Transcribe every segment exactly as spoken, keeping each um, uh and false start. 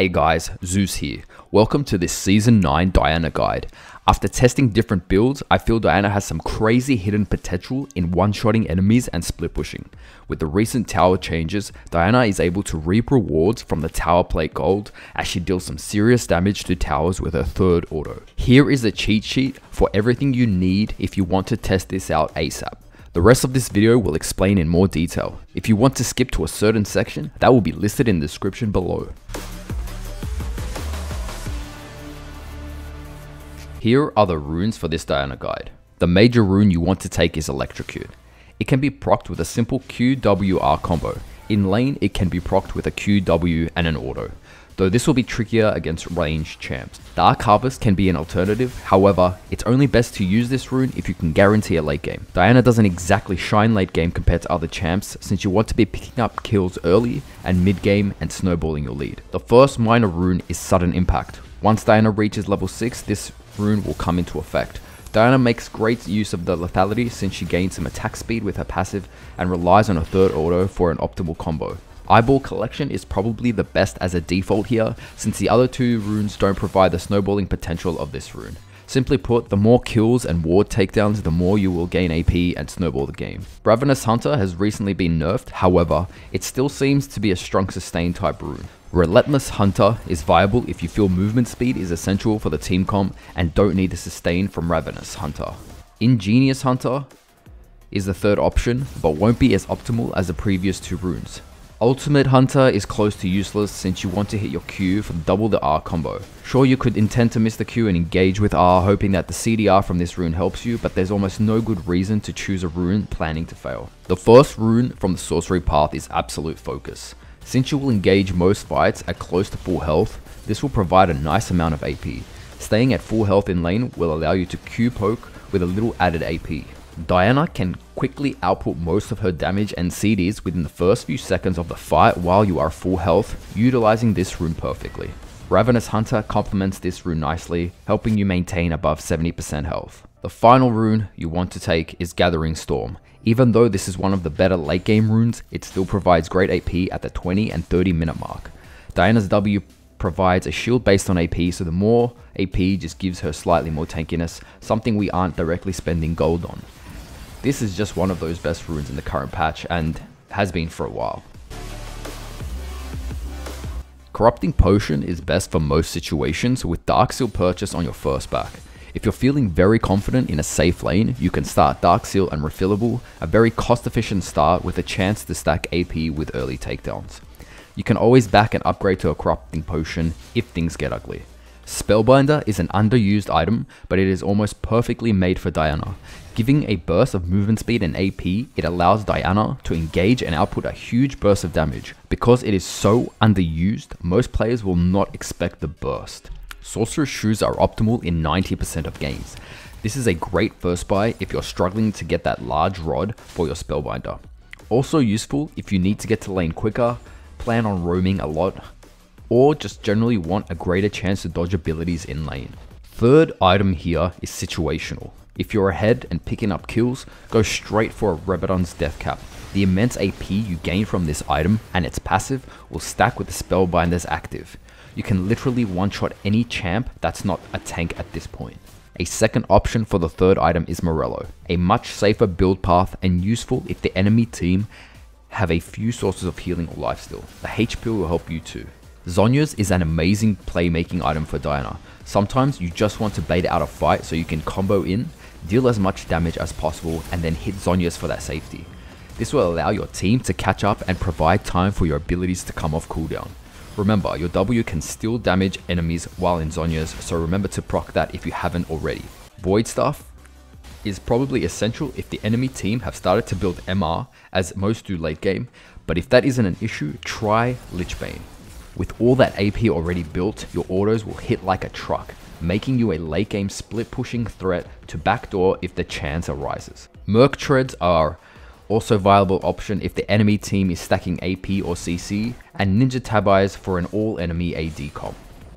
Hey guys, Zeus here. Welcome to this Season nine Diana guide. After testing different builds, I feel Diana has some crazy hidden potential in one-shotting enemies and split pushing. With the recent tower changes, Diana is able to reap rewards from the tower plate gold as she deals some serious damage to towers with her third auto. Here is a cheat sheet for everything you need if you want to test this out ASAP. The rest of this video will explain in more detail. If you want to skip to a certain section, that will be listed in the description below. Here are the runes for this Diana guide. The major rune you want to take is Electrocute. It can be procced with a simple Q W R combo. In lane, it can be procced with a Q W and an auto, though this will be trickier against ranged champs. Dark Harvest can be an alternative, however, it's only best to use this rune if you can guarantee a late game. Diana doesn't exactly shine late game compared to other champs, since you want to be picking up kills early and mid game and snowballing your lead. The first minor rune is Sudden Impact. Once Diana reaches level six, this rune will come into effect. Diana makes great use of the lethality since she gains some attack speed with her passive and relies on her third auto for an optimal combo. Eyeball Collection is probably the best as a default here, since the other two runes don't provide the snowballing potential of this rune. Simply put, the more kills and ward takedowns, the more you will gain A P and snowball the game. Ravenous Hunter has recently been nerfed, however, it still seems to be a strong sustain type rune. Relentless Hunter is viable if you feel movement speed is essential for the team comp and don't need the sustain from Ravenous Hunter. Ingenious Hunter is the third option, but won't be as optimal as the previous two runes. Ultimate Hunter is close to useless since you want to hit your Q from double the R combo. Sure, you could intend to miss the Q and engage with R hoping that the C D R from this rune helps you, but there's almost no good reason to choose a rune planning to fail. The first rune from the sorcery path is Absolute Focus. Since you will engage most fights at close to full health, this will provide a nice amount of A P. Staying at full health in lane will allow you to Q poke with a little added A P. Diana can quickly output most of her damage and C Ds within the first few seconds of the fight while you are full health, utilizing this rune perfectly. Ravenous Hunter complements this rune nicely, helping you maintain above seventy percent health. The final rune you want to take is Gathering Storm. Even though this is one of the better late game runes, it still provides great A P at the twenty and thirty minute mark. Diana's W provides a shield based on A P, so the more A P just gives her slightly more tankiness, something we aren't directly spending gold on. This is just one of those best runes in the current patch and has been for a while. Corrupting Potion is best for most situations with Dark Seal purchase on your first back. If you're feeling very confident in a safe lane, you can start Dark Seal and Refillable, a very cost efficient start with a chance to stack A P with early takedowns. You can always back and upgrade to a Corrupting Potion if things get ugly. Spellbinder is an underused item, but it is almost perfectly made for Diana. Giving a burst of movement speed and A P, it allows Diana to engage and output a huge burst of damage. Because it is so underused, most players will not expect the burst. Sorcerer's Shoes are optimal in ninety percent of games. This is a great first buy if you're struggling to get that large rod for your Spellbinder. Also useful if you need to get to lane quicker, plan on roaming a lot, or just generally want a greater chance to dodge abilities in lane. Third item here is situational. If you're ahead and picking up kills, go straight for a Rabadon's Deathcap. The immense A P you gain from this item and its passive will stack with the Spellbinder's active. You can literally one-shot any champ that's not a tank at this point. A second option for the third item is Morello, a much safer build path and useful if the enemy team have a few sources of healing or lifesteal. The H P will help you too. Zhonya's is an amazing playmaking item for Diana. Sometimes you just want to bait out a fight so you can combo in, deal as much damage as possible, and then hit Zhonya's for that safety. This will allow your team to catch up and provide time for your abilities to come off cooldown. Remember, your W can still damage enemies while in Zhonya's, so remember to proc that if you haven't already. Void Staff is probably essential if the enemy team have started to build M R, as most do late game, but if that isn't an issue, try Lich Bane. With all that A P already built, your autos will hit like a truck, making you a late game split pushing threat to backdoor if the chance arises. Mercury Treads are also viable option if the enemy team is stacking A P or C C, and Ninja Tabi's for an all enemy A D comp.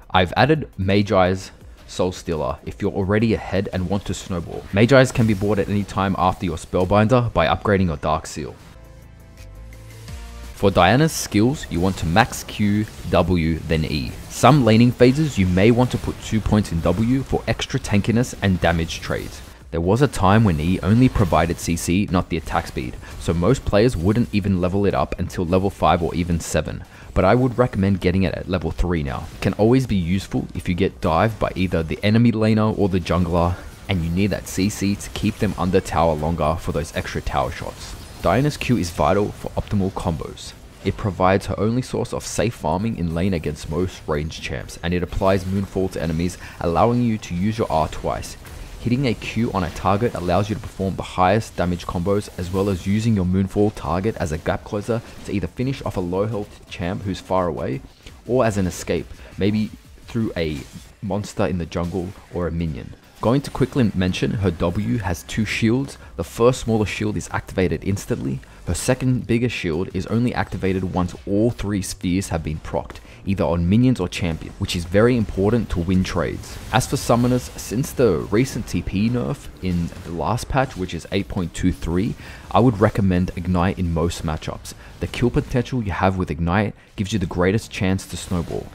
I've added Mejai's Soulstealer if you're already ahead and want to snowball. Mejai's can be bought at any time after your Spellbinder by upgrading your Dark Seal. For Diana's skills, you want to max Q, W, then E. Some laning phases, you may want to put two points in W for extra tankiness and damage trades. There was a time when E only provided C C, not the attack speed, so most players wouldn't even level it up until level five or even seven, but I would recommend getting it at level three now. It can always be useful if you get dived by either the enemy laner or the jungler, and you need that C C to keep them under tower longer for those extra tower shots. Diana's Q is vital for optimal combos. It provides her only source of safe farming in lane against most range champs, and it applies Moonfall to enemies, allowing you to use your R twice. Hitting a Q on a target allows you to perform the highest damage combos, as well as using your Moonfall target as a gap closer to either finish off a low health champ who's far away, or as an escape, maybe through a monster in the jungle or a minion. Going to quickly mention, her W has two shields. The first smaller shield is activated instantly. Her second bigger shield is only activated once all three spheres have been procced, either on minions or champion, which is very important to win trades. As for summoners, since the recent T P nerf in the last patch, which is eight point two three, I would recommend Ignite in most matchups. The kill potential you have with Ignite gives you the greatest chance to snowball.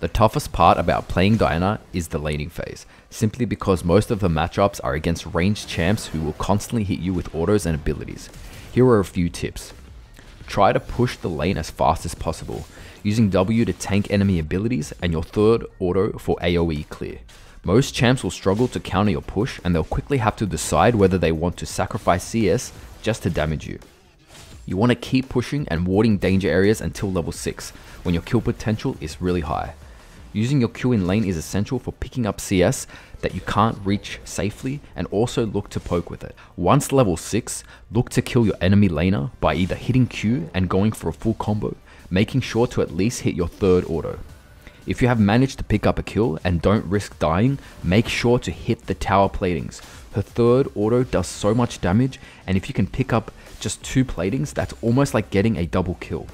The toughest part about playing Diana is the laning phase, simply because most of the matchups are against ranged champs who will constantly hit you with autos and abilities. Here are a few tips. Try to push the lane as fast as possible, using W to tank enemy abilities and your third auto for AoE clear. Most champs will struggle to counter your push, and they'll quickly have to decide whether they want to sacrifice C S just to damage you. You want to keep pushing and warding danger areas until level six, when your kill potential is really high. Using your Q in lane is essential for picking up C S that you can't reach safely, and also look to poke with it. Once level six, look to kill your enemy laner by either hitting Q and going for a full combo, making sure to at least hit your third auto. If you have managed to pick up a kill and don't risk dying, make sure to hit the tower platings. Her third auto does so much damage, and if you can pick up just two platings, that's almost like getting a double kill.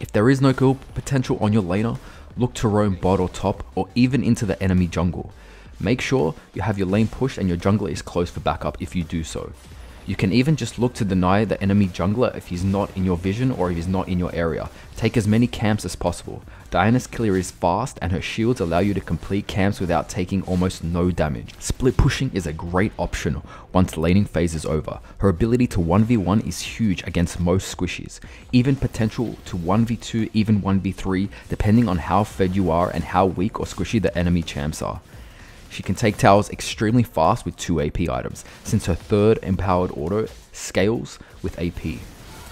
If there is no kill potential on your laner, look to roam bot or top, or even into the enemy jungle. Make sure you have your lane pushed and your jungler is close for backup if you do so. You can even just look to deny the enemy jungler if he's not in your vision or if he's not in your area. Take as many camps as possible. Diana's killer is fast, and her shields allow you to complete camps without taking almost no damage. Split pushing is a great option once laning phase is over. Her ability to one v one is huge against most squishies, even potential to one v two, even one v three, depending on how fed you are and how weak or squishy the enemy champs are. She can take towers extremely fast with two A P items, since her third empowered auto scales with A P.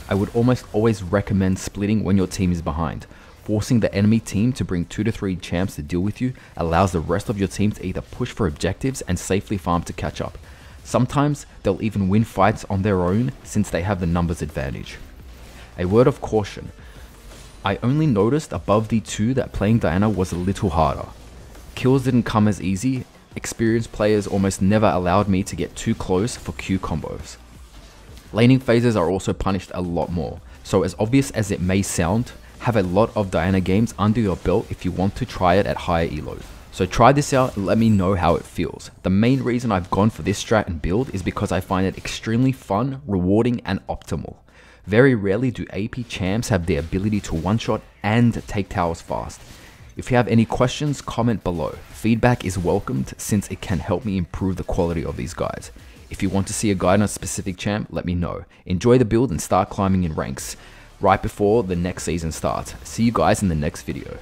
I would almost always recommend splitting when your team is behind. Forcing the enemy team to bring two to three champs to deal with you allows the rest of your team to either push for objectives and safely farm to catch up. Sometimes they'll even win fights on their own since they have the numbers advantage. A word of caution, I only noticed above D two that playing Diana was a little harder. Kills didn't come as easy. Experienced players almost never allowed me to get too close for Q combos. Laning phases are also punished a lot more, so as obvious as it may sound, have a lot of Diana games under your belt if you want to try it at higher elo. So try this out and let me know how it feels. The main reason I've gone for this strat and build is because I find it extremely fun, rewarding and optimal. Very rarely do A P champs have the ability to one-shot and take towers fast. If you have any questions, comment below. Feedback is welcomed since it can help me improve the quality of these guides. If you want to see a guide on a specific champ, let me know. Enjoy the build and start climbing in ranks right before the next season starts. See you guys in the next video.